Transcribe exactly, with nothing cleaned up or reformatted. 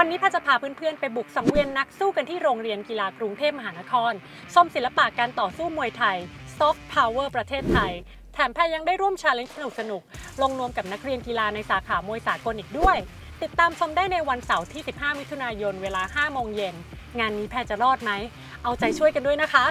วันนี้พาจะพาเพื่อนๆไปบุกสังเวียนนักสู้กันที่โรงเรียนกีฬากรุงเทพมหานครชมศิลปะการต่อสู้มวยไทย Soft Power ประเทศไทยแถมพายังได้ร่วมชาเลนจ์สนุกๆลงนวมกับนักเรียนกีฬาในสาขามวยสากลอีกด้วยติดตามชมได้ในวันเสาร์ที่สิบห้ามิถุนายนเวลาห้าโมงเย็นงานนี้แพรจะรอดไหมเอาใจช่วยกันด้วยนะคะ